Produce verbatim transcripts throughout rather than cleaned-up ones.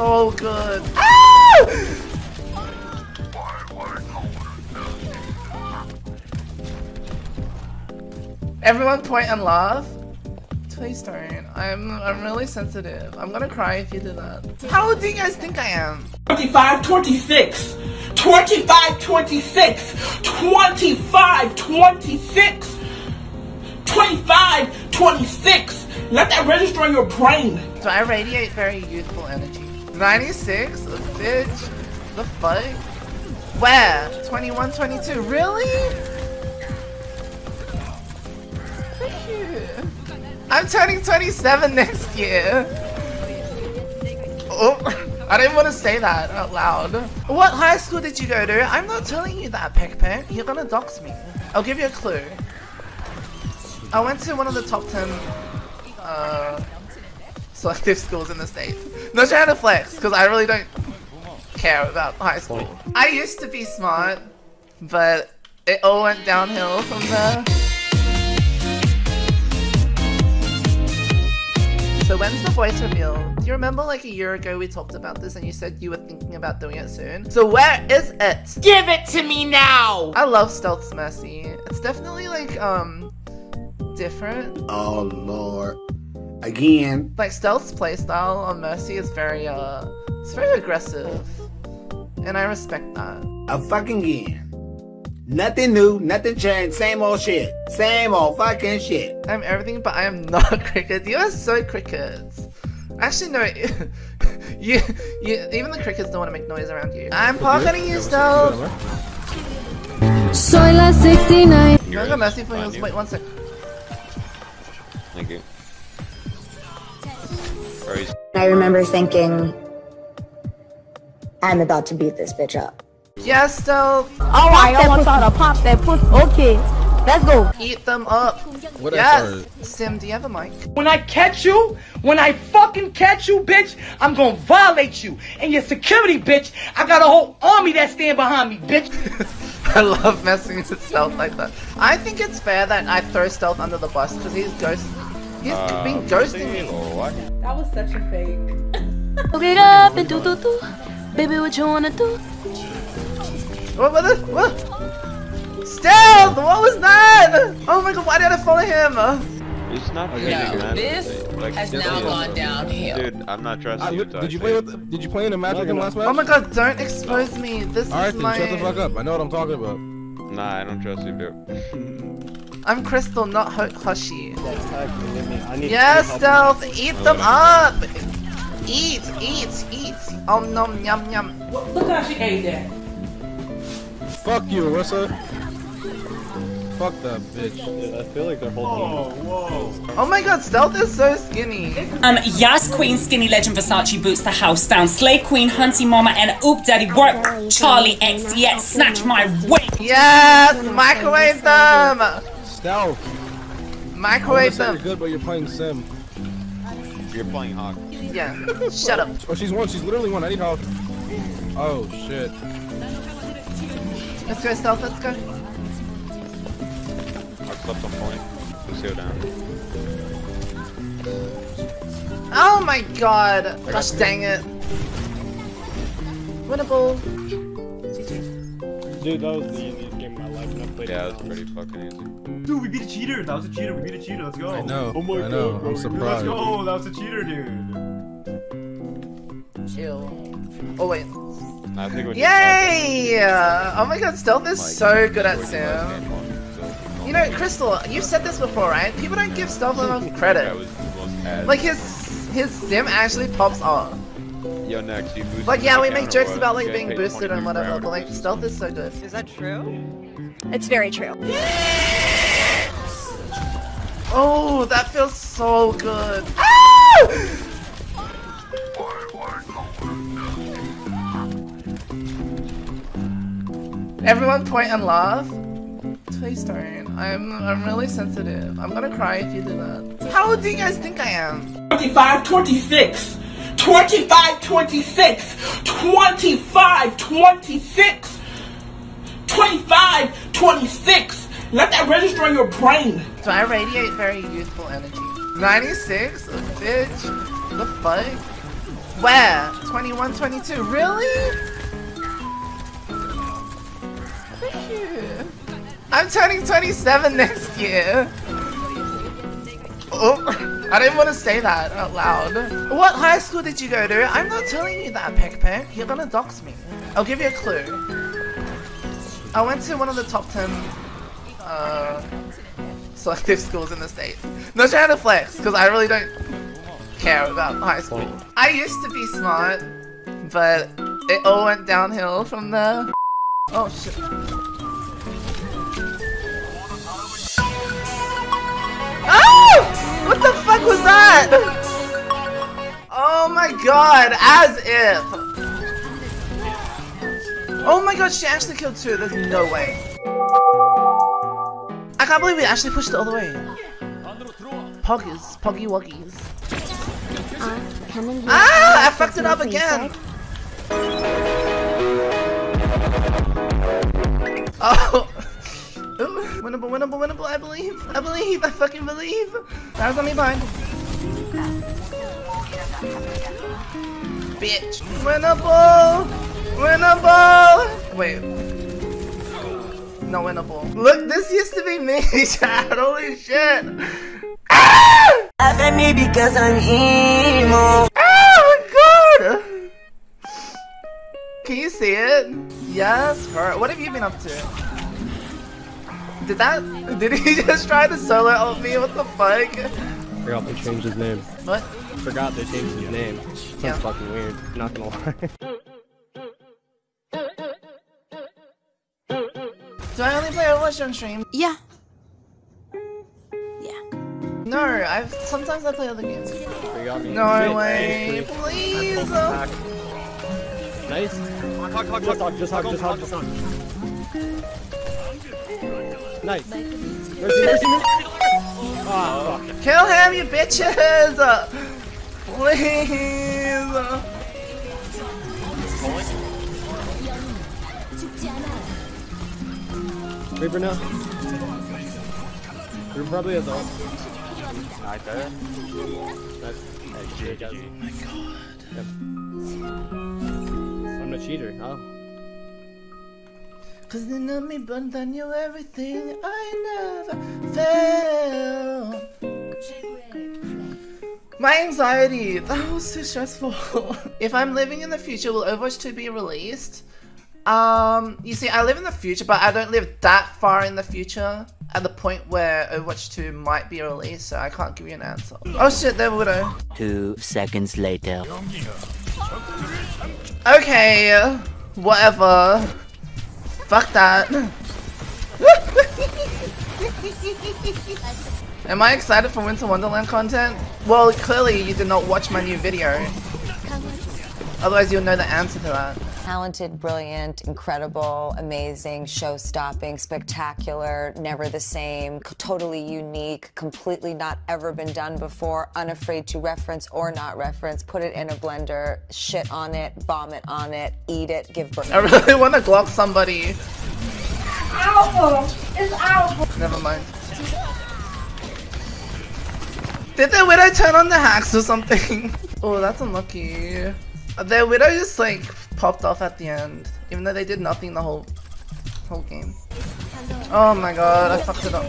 so good. Ah! Everyone point and laugh. Please don't. I'm I'm really sensitive. I'm gonna cry if you do that. How old do you guys think I am? twenty-five, twenty-six, twenty-five, twenty-six, twenty-five, twenty-six. Let that register in your brain. Do I radiate very youthful energy? ninety-six? Bitch. The fuck? Where? twenty-one, twenty-two. Really? I'm turning twenty-seven next year. Oh, I didn't want to say that out loud. What high school did you go to? I'm not telling you that, Peck Peck. You're gonna dox me. I'll give you a clue. I went to one of the top ten uh, selective schools in the States. Not trying to flex, because I really don't care about high school. I used to be smart, but it all went downhill from there. So when's the voice reveal? Do you remember like a year ago we talked about this and you said you were thinking about doing it soon? So where is it? Give it to me now! I love Stealth's Mercy. It's definitely like, um, different. Oh lord. Again. Like Stealth's playstyle on Mercy is very, uh, it's very aggressive. And I respect that. A fucking again. Nothing new, nothing changed, same old shit. Same old fucking shit. I'm everything, but I am not crickets. You are so crickets. Actually, no. you, you, even the crickets don't want to make noise around you. I'm pocketing you, Stealth. Soy la sixty-nine. You're gonna messy for you. Wait, one sec. Thank you. I remember thinking, I'm about to beat this bitch up. Yes, Stealth. All right, I almost thought I popped that pussy. Okay. Let's go. Eat them up. What yes. Sim, do you have a mic? When I catch you, when I fucking catch you, bitch, I'm gonna violate you. And your security, bitch, I got a whole army that stand behind me, bitch. I love messing with Stealth like that. I think it's fair that I throw Stealth under the bus because he's ghost. He's um, been ghosting me. That was such a fake. Look it up and do do do. Baby, what you wanna do? What was it? What? Stealth! What was that? Oh my god, why did I follow him? It's not okay, yeah, this like, has now gone downhill. Dude, I'm not trusting I, you. Did you play with the, Did you play in the magic no, in the last match? Oh my god, don't expose me. This All right, is then, my... shut the fuck up. I know what I'm talking about. Nah, I don't trust you, dude. I'm Crystal, not Hoshi. Yeah, Stealth, eat them up! Eat, eat, eat. Om nom yum yum. Look how she ate that. Fuck you, Russell. Fuck that bitch. Dude, I feel like they're holding oh, whoa. Oh my god, Stealth is so skinny. Um, Yas Queen, Skinny Legend, Versace boots the house down. Slay Queen, Hunty Mama, and Oop Daddy Work. Charlie X, yet snatch my wig. Yes, microwave them. Stealth. Microwave them. You're good, but you're playing Sim. You're playing Hawk. Yeah, shut up. Oh, she's one. She's literally one. I need help. Oh, shit. Let's go, Stealth. Let's go. Left on point. Let's go down. Oh my god! Gosh dang it. Winnable. G G. Dude, that was the easiest game of my life and I played. Yeah, that was pretty fucking easy. Dude, we beat a cheater! That was a cheater, we beat a cheater, let's go! I know, oh my I know, god, bro. I'm surprised. Let's go, that was a cheater, dude! Chill. Oh wait. I think we're yay! Just oh my god, Stealth is like, so good at Sim. You know, Crystal, you've said this before, right? People don't give Stealth enough credit. Like, his his Sim actually pops off. Yo, next, you like, yeah, we make jokes about, like, being boosted and whatever, but, like, Stealth is so good. Is that true? It's very true. Oh, that feels so good. Ah! Everyone point and laugh. Please don't. I'm I'm really sensitive. I'm gonna cry if you do that. How old do you guys think I am? twenty-five, twenty-six, twenty-five, twenty-six, twenty-five, twenty-six. Let that register in your brain. Do I radiate very youthful energy? ninety-six? Bitch. The fuck? Where? twenty-one, twenty-two. Really? Thank you. I'm turning twenty-seven next year. Oh, I didn't want to say that out loud. What high school did you go to? I'm not telling you that, Peck Peck. You're gonna dox me. I'll give you a clue. I went to one of the top ten uh, selective schools in the state. Not trying to flex, because I really don't care about high school. I used to be smart, but it all went downhill from there. Oh shit. Oh! What the fuck was that? Oh my god, as if. Oh my god, she actually killed two. There's no way. I can't believe we actually pushed it all the way. Poggies, poggy woggies. Uh, ah! I fucked it up again. Oh. Ooh. Winnable, winnable, winnable, I believe. I believe, I fucking believe. That was on me blind. Bitch. Winnable! Winnable! Wait. No winnable. Look, this used to be me, chat. Holy shit. Ah! Laugh at me because I'm emo. Oh my god! Can you see it? Yes, girl. What have you been up to? Did that- did he just try to solo ult me? What the fuck? Forgot they changed his name. What? Forgot they changed his name. That's yeah. Fucking weird. Not gonna lie. Do I only play Overwatch on stream? Yeah. Yeah. No, I've- sometimes I play other games. No way, please! Oh. Nice. Hawk, Hawk, Hawk, Hawk, just Hawk, just Hawk, just Hawk. Nice. Mercy, mercy, mercy. Oh, fuck. Kill him, you bitches! Please! Reaper now. Reaper probably has ult. Alright, there. That's actually does. Oh my god. Yep. I'm a cheater, huh? Cause they know me, but I knew everything. I never fell. My anxiety, that was too stressful. If I'm living in the future, will Overwatch two be released? Um, you see, I live in the future, but I don't live that far in the future at the point where Overwatch two might be released, so I can't give you an answer. Oh shit, there would I. Two seconds later. Okay, whatever. Fuck that. Am I excited for Winter Wonderland content? Well, clearly you did not watch my new video. Otherwise you'll know the answer to that. Talented, brilliant, incredible, amazing, show-stopping, spectacular, never the same, totally unique, completely not ever been done before, unafraid to reference or not reference, put it in a blender, shit on it, vomit on it, eat it, give birth. I really want to glock somebody. Ow! It's ow! Never mind. Did the widow turn on the hacks or something? Oh, that's unlucky. Their widow just like popped off at the end, even though they did nothing the whole whole game. Oh my god, I fucked it up.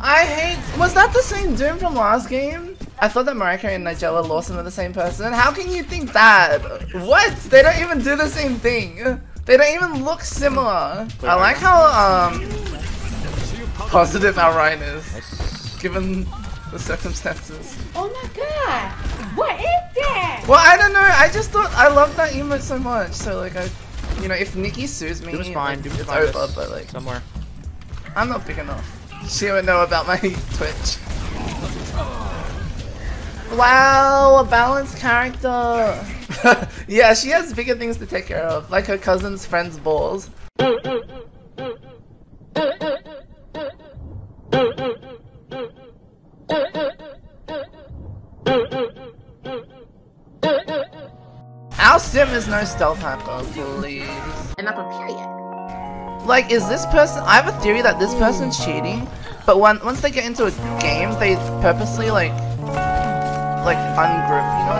I hate. Was that the same Doom from last game? I thought that Mariko and Nigella Lawson were the same person. How can you think that? What? They don't even do the same thing. They don't even look similar. I like how um positive our Ryan is, given the circumstances. Oh my god! What is that? Well, I don't know. I just thought I love that emote so much. So like, I, you know, if Nikki sues me, it's fine. Like, it's over. But like, somewhere, I'm not big enough. She would know about my Twitch. Wow, a balanced character. Yeah, she has bigger things to take care of, like her cousin's friend's balls. Our Sim is no Stealthhacker, please. Another period. Like, is this person- I have a theory that this person's cheating, but when, once they get into a game, they purposely, like, like fun group, you know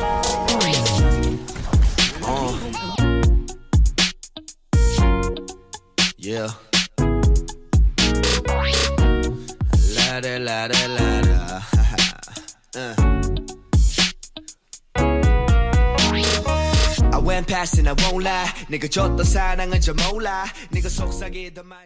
what I mean? Uh. Yeah. La da la da la da. uh. I went past and I won't lie. 네가 줬던 사랑은 저 몰라. 네가 속삭이던 말